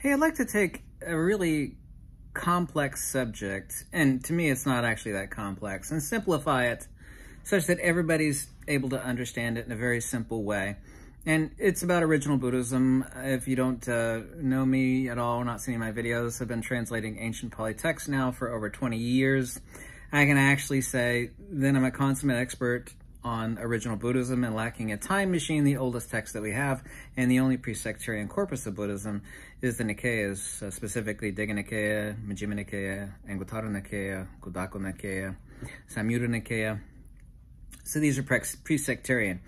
Hey, I'd like to take a really complex subject, and to me it's not actually that complex, and simplify it such that everybody's able to understand it in a very simple way. And it's about original Buddhism. If you don't know me at all or not seen my videos, I've been translating ancient Pali texts now for over 20 years. I can actually say then I'm a consummate expert on original Buddhism, and lacking a time machine, the oldest text that we have and the only pre-sectarian corpus of Buddhism is the Nikayas, specifically Digha Nikaya, Majjhima Nikaya, Anguttara Nikaya, Khuddaka Nikaya, Samyutta Nikaya. So these are pre-sectarian.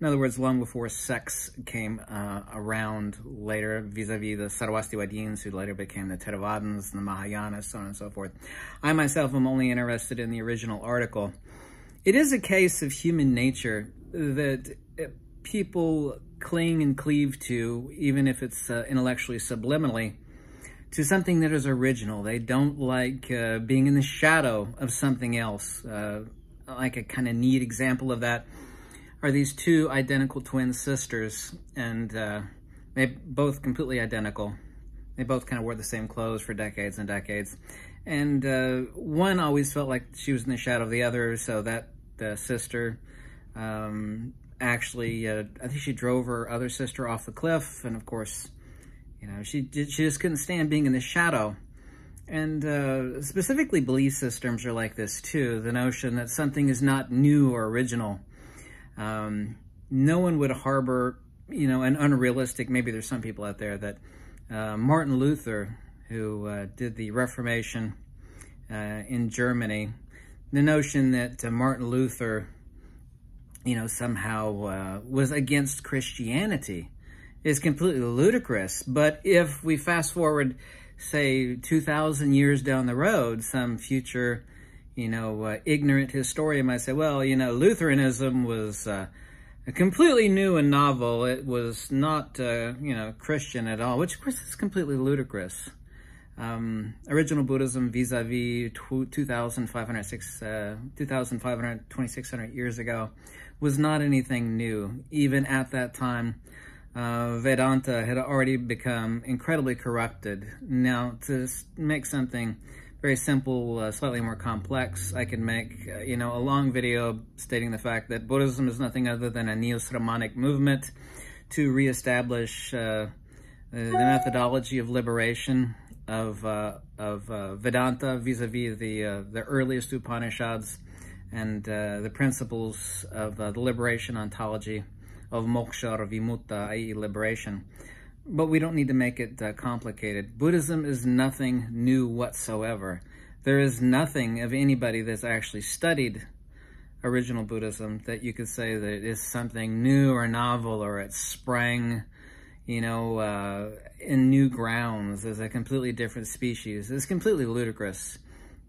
In other words, long before sects came around later, vis-a-vis the Sarvastivadins, who later became the Theravadins, the Mahayanas, so on and so forth. I myself am only interested in the original article. It is a case of human nature that people cling and cleave to, even if it's intellectually subliminally, to something that is original. They don't like being in the shadow of something else. Like a kind of neat example of that are these two identical twin sisters, and they're both completely identical. They both kind of wore the same clothes for decades and decades. And one always felt like she was in the shadow of the other, so that sister actually, I think she drove her other sister off the cliff. And of course, you know, she just couldn't stand being in the shadow. And specifically belief systems are like this too, the notion that something is not new or original. No one would harbor, you know, an unrealistic, maybe there's some people out there that Martin Luther, who did the Reformation in Germany, the notion that Martin Luther, you know, somehow was against Christianity is completely ludicrous. But if we fast forward, say, 2,000 years down the road, some future, you know, ignorant historian might say, well, you know, Lutheranism was completely new and novel. It was not, you know, Christian at all, which, of course, is completely ludicrous. Original Buddhism vis-a-vis 2,500 years ago was not anything new. Even at that time, Vedanta had already become incredibly corrupted. Now, to make something very simple, slightly more complex, I can make, you know, a long video stating the fact that Buddhism is nothing other than a neo-Sramanic movement to reestablish the methodology of liberation of Vedanta vis-a-vis the earliest Upanishads and the principles of the liberation ontology of moksha or vimutta, i.e. liberation. But we don't need to make it complicated. Buddhism is nothing new whatsoever. There is nothing of anybody that's actually studied original Buddhism that you could say that it is something new or novel, or it sprang, you know, in new grounds as a completely different species. It's completely ludicrous.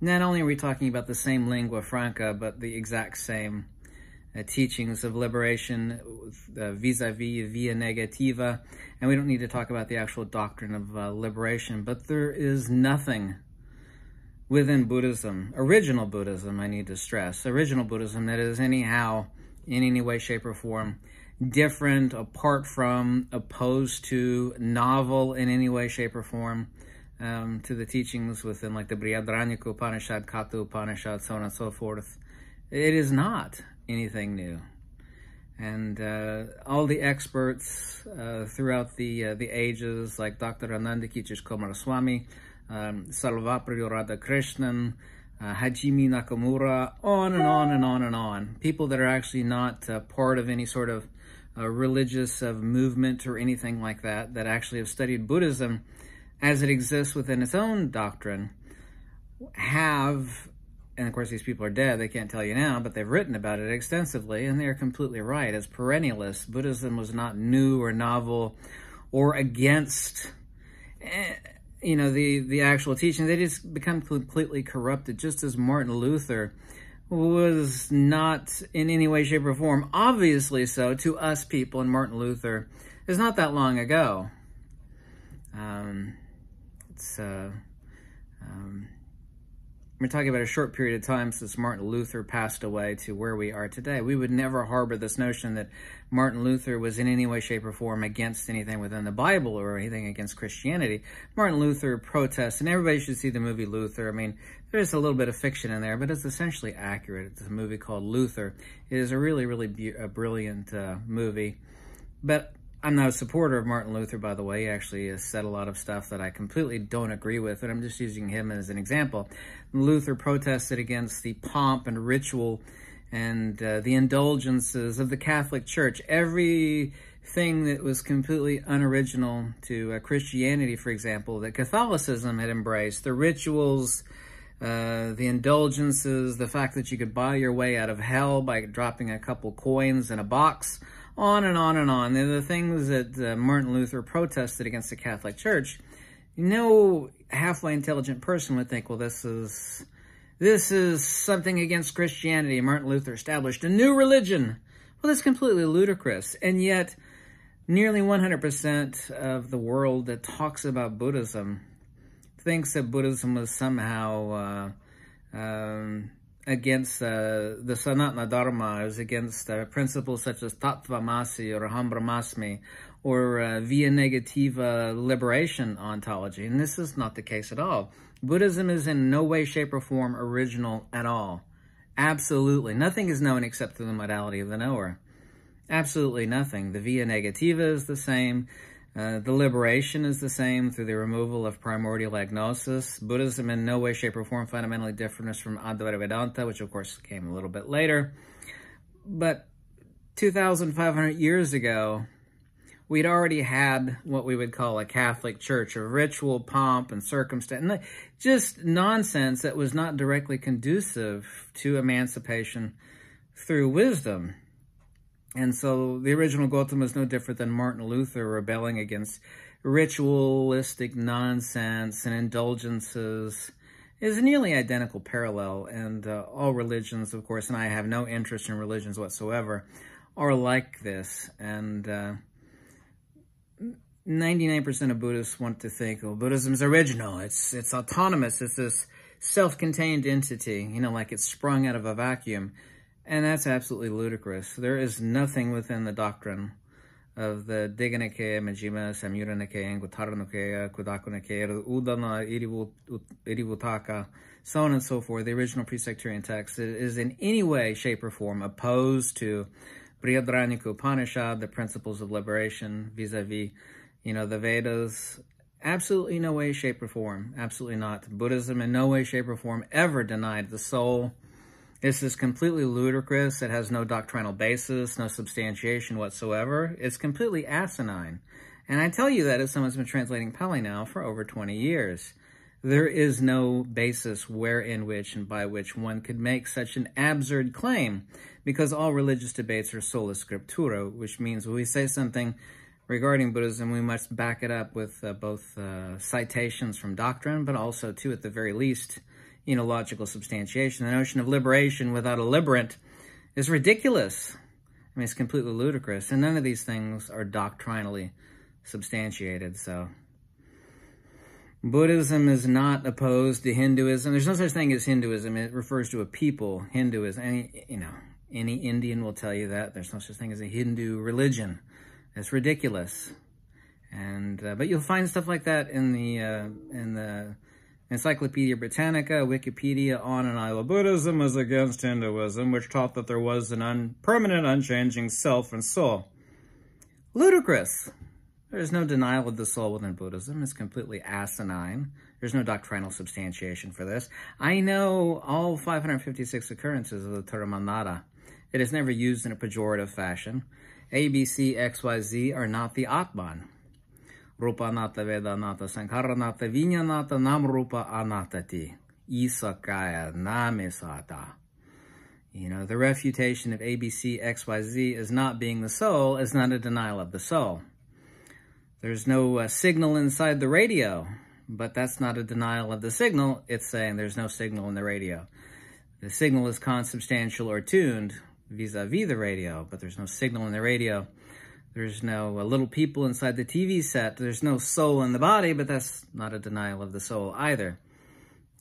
Not only are we talking about the same lingua franca, but the exact same teachings of liberation vis-a-vis via negativa, and we don't need to talk about the actual doctrine of liberation, but there is nothing within Buddhism, original Buddhism, I need to stress, original Buddhism that is anyhow, in any way, shape, or form, different, apart from, opposed to, novel in any way, shape, or form, to the teachings within like the Brihadaranyaka Upanishad, Katha Upanishad, so on and so forth. It is not anything new. And all the experts throughout the ages, like Dr. Ananda Kentish Coomaraswamy, Sarvepalli Radhakrishnan, Hajimi Nakamura, on and on and on and on. People that are actually not part of any sort of religious movement or anything like that, that actually have studied Buddhism as it exists within its own doctrine, have, and of course these people are dead, they can't tell you now, but they've written about it extensively, and they're completely right. As perennialists, Buddhism was not new or novel or against you know, the actual teaching. They just become completely corrupted, just as Martin Luther was not in any way, shape, or form, obviously so, to us people, and Martin Luther is not that long ago. we're talking about a short period of time since Martin Luther passed away to where we are today. We would never harbor this notion that Martin Luther was in any way, shape, or form against anything within the Bible or anything against Christianity. Martin Luther protests, and everybody should see the movie Luther. I mean, there's a little bit of fiction in there, but it's essentially accurate. It's a movie called Luther. It is a really, really brilliant movie. But I'm not a supporter of Martin Luther, by the way. He actually has said a lot of stuff that I completely don't agree with, but I'm just using him as an example. Luther protested against the pomp and ritual and the indulgences of the Catholic Church. Everything that was completely unoriginal to Christianity, for example, that Catholicism had embraced, the rituals, the indulgences, the fact that you could buy your way out of hell by dropping a couple coins in a box, on and on and on. They're the things that Martin Luther protested against the Catholic Church. No halfway intelligent person would think, well, this is something against Christianity. Martin Luther established a new religion. Well, that's completely ludicrous. And yet, nearly 100% of the world that talks about Buddhism thinks that Buddhism was somehow against the sanatana dharma, is against principles such as tat tvam asi or aham brahma asmi, or via negativa liberation ontology. And this is not the case at all. Buddhism is in no way, shape, or form original at all. Absolutely. Nothing is known except through the modality of the knower. Absolutely nothing. The via negativa is the same. The liberation is the same through the removal of primordial agnosis. Buddhism in no way, shape, or form fundamentally different from Advaita Vedanta, which of course came a little bit later. But 2,500 years ago, we'd already had what we would call a Catholic Church, a ritual, pomp, and circumstance, and just nonsense that was not directly conducive to emancipation through wisdom. And so the original Gautama is no different than Martin Luther rebelling against ritualistic nonsense and indulgences. Is a nearly identical parallel, and all religions, of course, and I have no interest in religions whatsoever, are like this. And 99% of Buddhists want to think, oh, Buddhism's original, it's autonomous, it's this self-contained entity, you know, like it's sprung out of a vacuum. And that's absolutely ludicrous. There is nothing within the doctrine of the Digha Nikaya, Majjhima, Samyutta Nikaya, Anguttara Nikaya, Khuddaka Nikaya, Udana, Irivutaka, so on and so forth, the original pre-sectarian text, that is in any way, shape, or form opposed to Brihadaranyaka Upanishad, the principles of liberation, vis-a-vis, you know, the Vedas. Absolutely no way, shape, or form. Absolutely not. Buddhism in no way, shape, or form ever denied the soul. This is completely ludicrous. It has no doctrinal basis, no substantiation whatsoever. It's completely asinine. And I tell you that as someone who's been translating Pali now for over 20 years. There is no basis where, in which, and by which one could make such an absurd claim, because all religious debates are sola scriptura, which means when we say something regarding Buddhism, we must back it up with both citations from doctrine, but also, too, at the very least, you know, logical substantiation. The notion of liberation without a liberant is ridiculous. I mean, it's completely ludicrous, and none of these things are doctrinally substantiated. So Buddhism is not opposed to Hinduism. There's no such thing as Hinduism. It refers to a people, Hinduism. Any Indian will tell you that. There's no such thing as a Hindu religion. It's ridiculous. And but you'll find stuff like that in the Encyclopedia Britannica, Wikipedia, on and on. Buddhism was against Hinduism, which taught that there was an permanent, unchanging self and soul. Ludicrous. There is no denial of the soul within Buddhism. It's completely asinine. There's no doctrinal substantiation for this. I know all 556 occurrences of the term anatta. It is never used in a pejorative fashion. A, B, C, X, Y, Z are not the Atman. Rupa anata, Veda anata, Sankara anata, Vinyanata, Namrupa anatati, Isakaya, Namisata. You know, the refutation of ABC, XYZ as not being the soul is not a denial of the soul. There's no signal inside the radio, but that's not a denial of the signal. It's saying there's no signal in the radio. The signal is consubstantial or tuned vis-a-vis the radio, but there's no signal in the radio. There's no little people inside the TV set. There's no soul in the body, but that's not a denial of the soul either.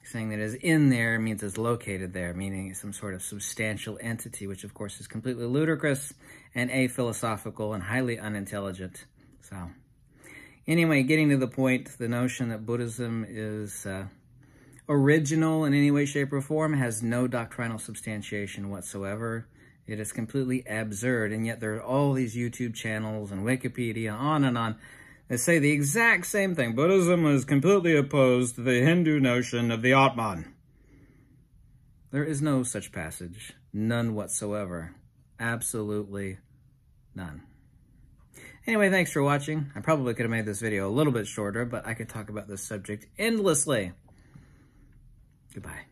thing that is in there means it's located there, meaning some sort of substantial entity, which of course is completely ludicrous and aphilosophical and highly unintelligent. So anyway, getting to the point, the notion that Buddhism is original in any way, shape, or form has no doctrinal substantiation whatsoever. It is completely absurd, and yet there are all these YouTube channels and Wikipedia, on and on, that say the exact same thing. Buddhism is completely opposed to the Hindu notion of the Atman. There is no such passage. None whatsoever. Absolutely none. Anyway, thanks for watching. I probably could have made this video a little bit shorter, but I could talk about this subject endlessly. Goodbye.